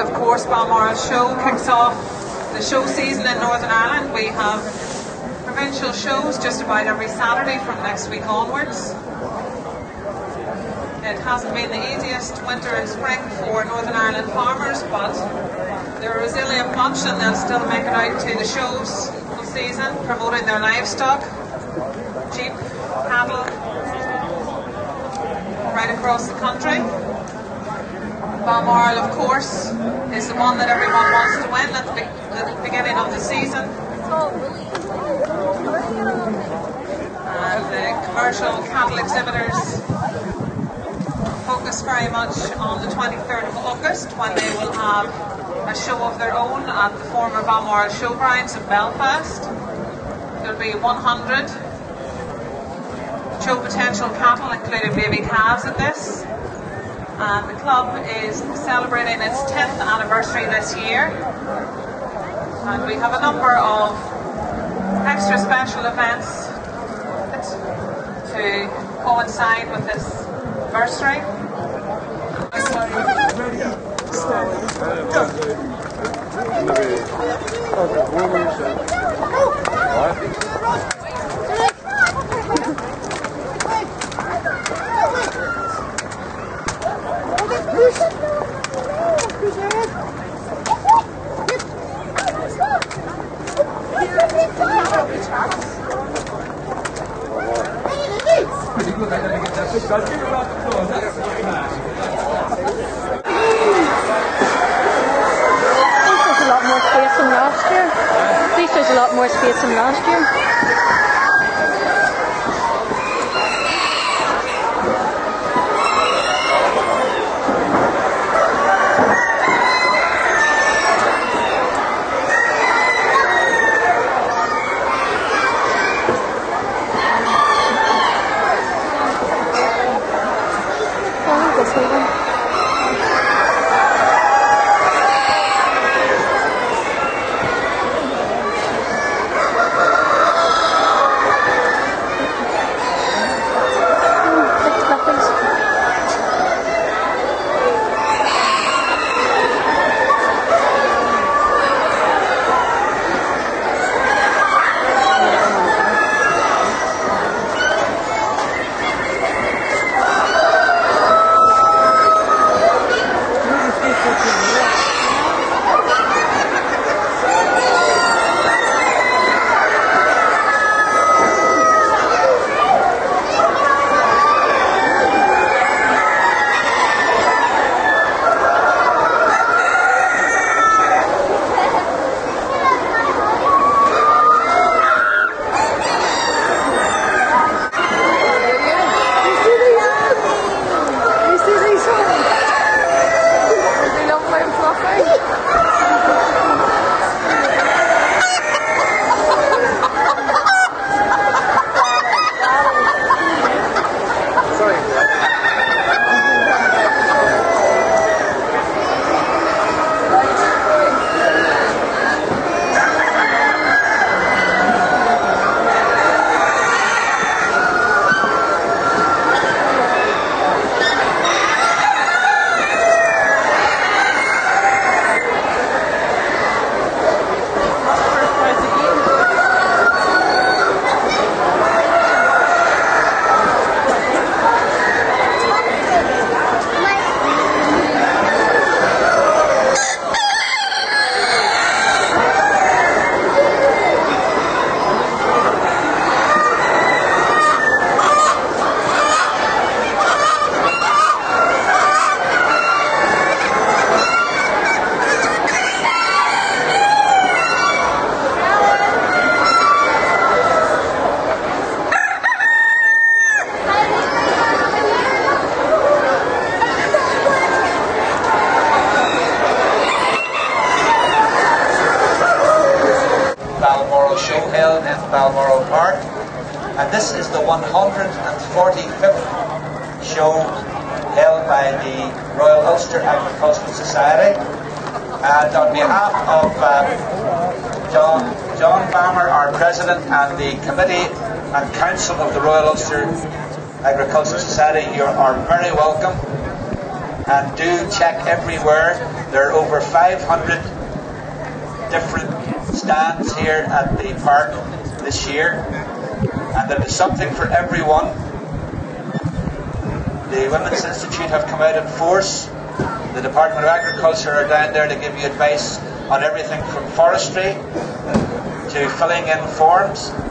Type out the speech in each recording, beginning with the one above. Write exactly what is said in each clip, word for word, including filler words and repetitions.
and of course Balmoral Show kicks off the show season in Northern Ireland. We have provincial shows just about every Saturday from next week onwards. It hasn't been the easiest winter and spring for Northern Ireland farmers, but they're a resilient bunch and they'll still make it out to the shows all season, promoting their livestock, sheep, cattle, right across the country. Balmoral, of course, is the one that everyone wants to win at the, be at the beginning of the season. And the commercial cattle exhibitors focus very much on the twenty-third of August, when they will have a show of their own at the former Balmoral Showgrounds in Belfast. There will be one hundred show potential cattle, including baby calves, at this. And the club is celebrating its tenth anniversary this year, and we have a number of extra special events to coincide with this anniversary. Let's give it a round of applause. That's very nice. At least there's a lot more space than last year. At least there's a lot more space than last year. Balmoral Park, and this is the one hundred forty-fifth show held by the Royal Ulster Agricultural Society, and on behalf of uh, John, John Balmer, our President, and the Committee and Council of the Royal Ulster Agricultural Society, you are very welcome. and do check everywhere. There are over five hundred different stands here at the park this year, and there is something for everyone. The Women's Institute have come out in force. The Department of Agriculture are down there to give you advice on everything from forestry to filling in forms. What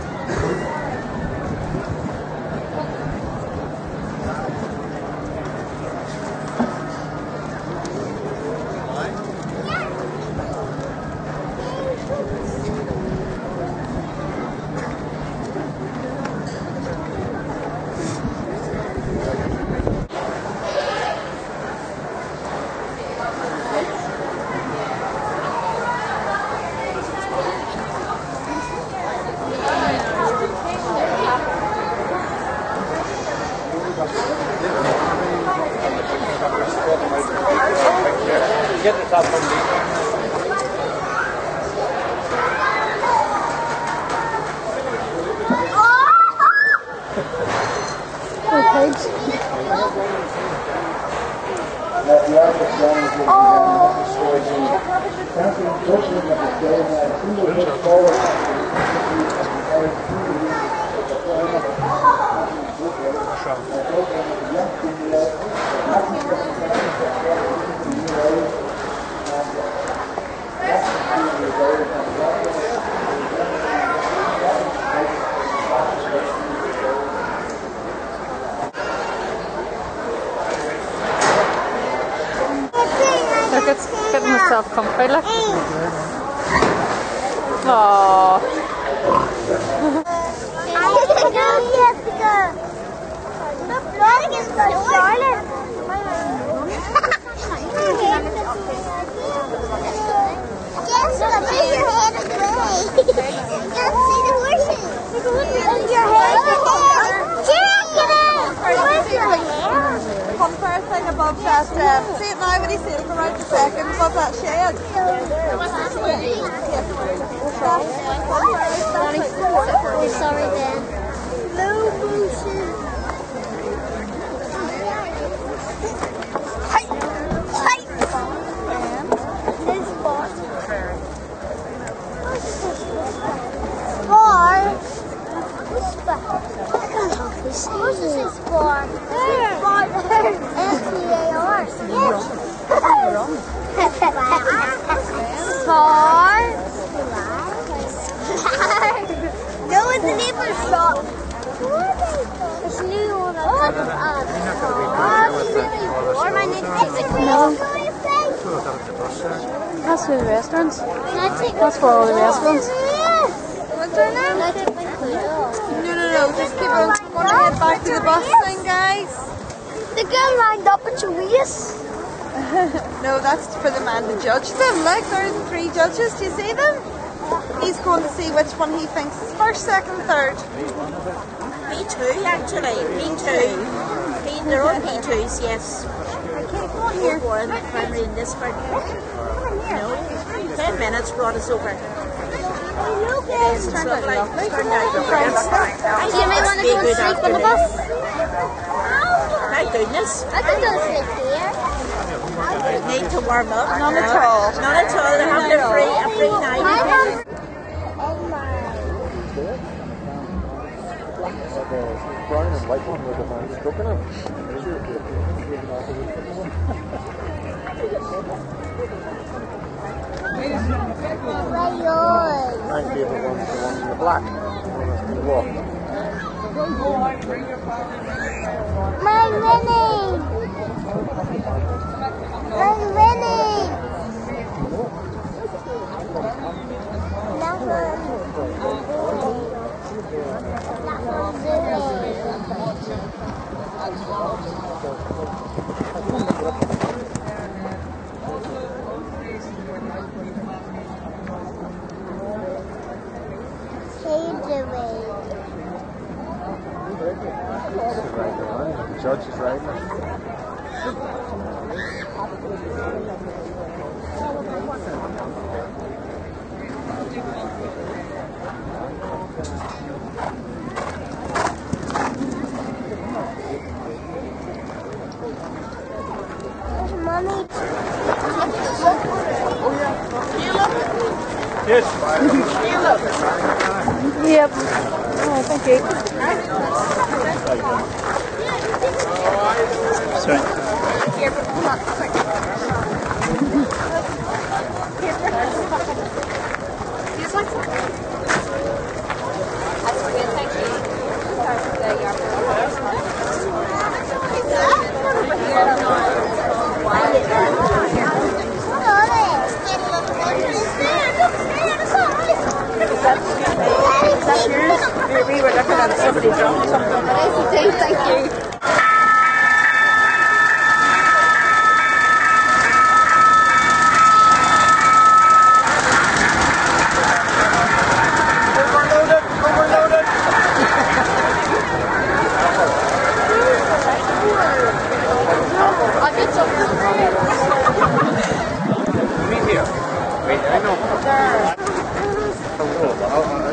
Yes. Yep. Oh, thank you. Sorry. We were looking at somebody drunk or something. Nice, thank you. Overloaded, overloaded. I did something. Meet here. Wait, I know. There. Are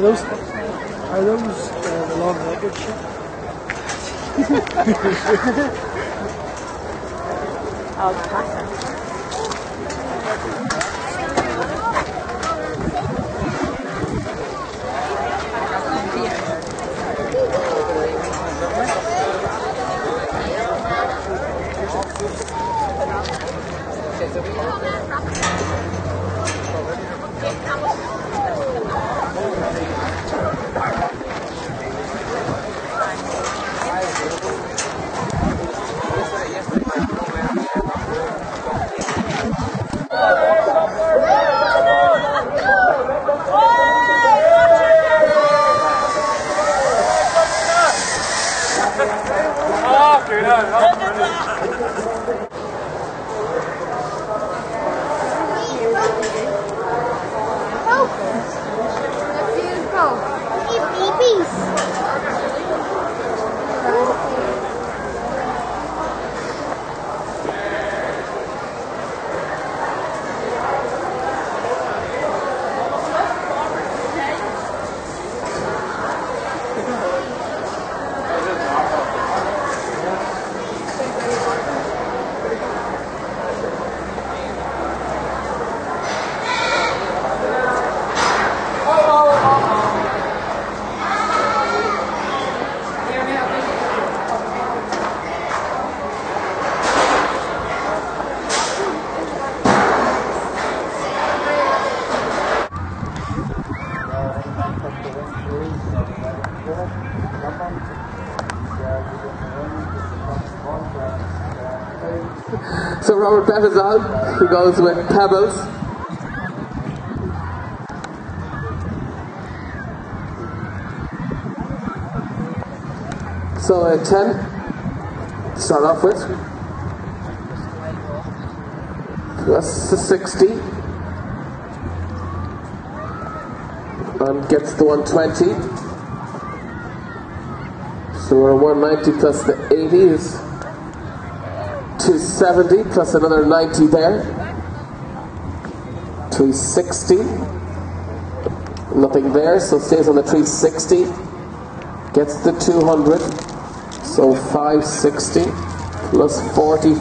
those, are those uh, long-legged sheep? Alpacas. So Robert Betters out, who goes with Pebbles. So a ten to start off with. That's the sixty. And gets the one twenty. So we're one ninety plus the eighty is two seventy plus another ninety there. three sixty. Nothing there, so stays on the three sixty. Gets the two hundred. So five sixty plus forty.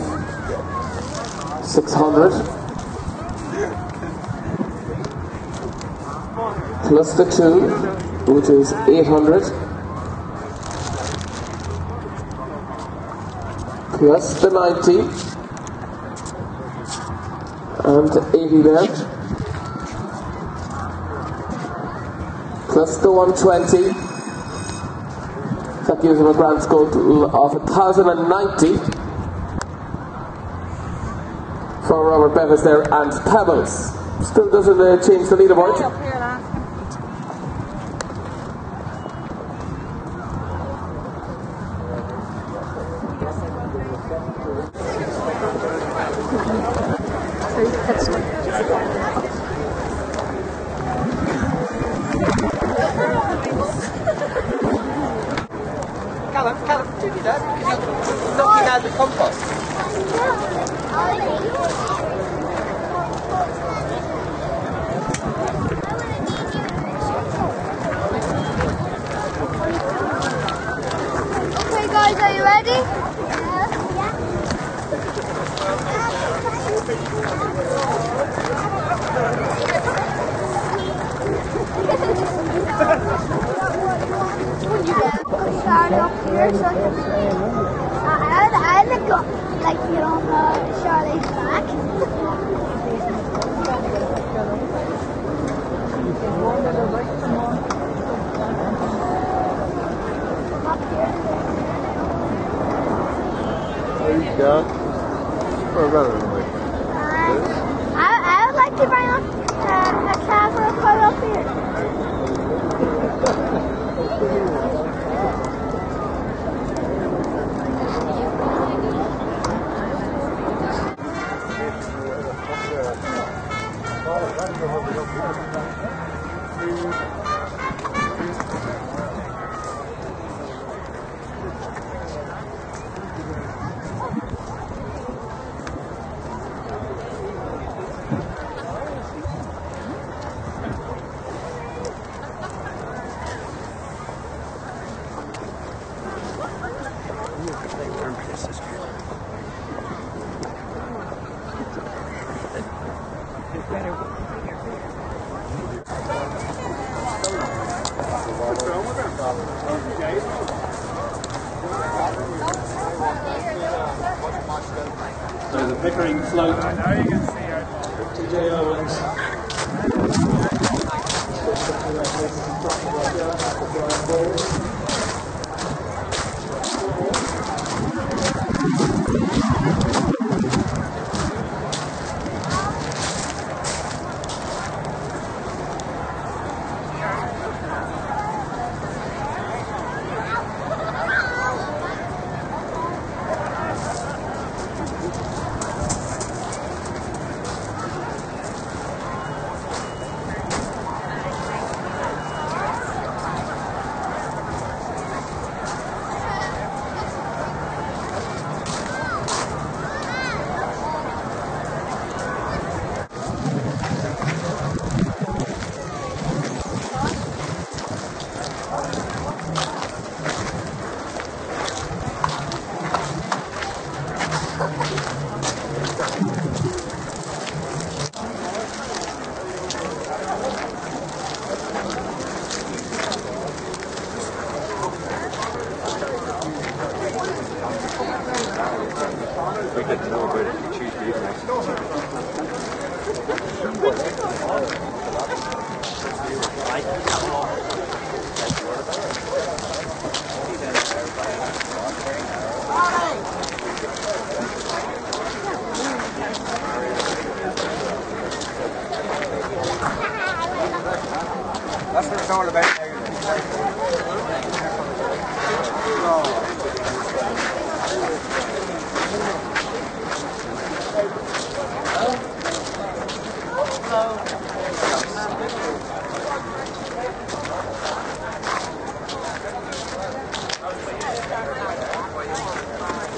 six hundred. Plus the two, which is eight hundred. Plus the ninety and eighty there, plus the one twenty. That gives him a grand score of one thousand ninety for Robert Bevis there and Pebbles. Still doesn't uh, change the leaderboard.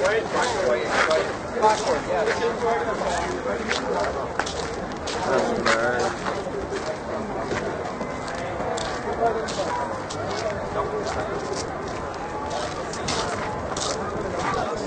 ten percent,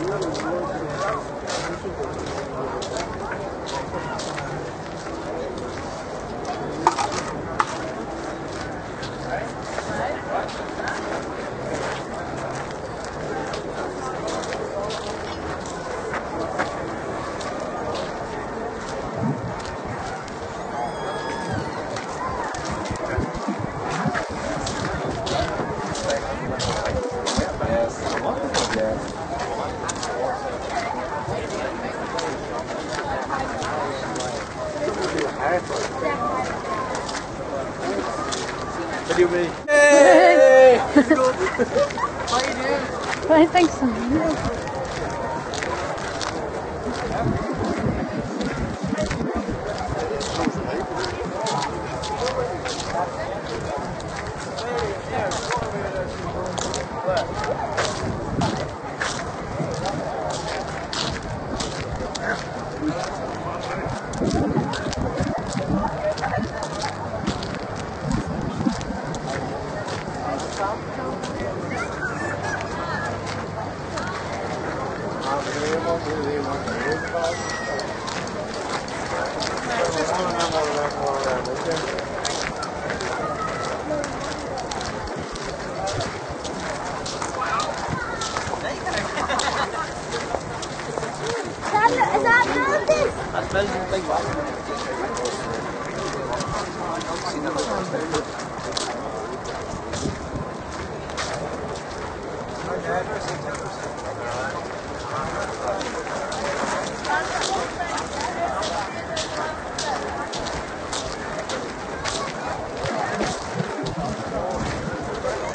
ten percent.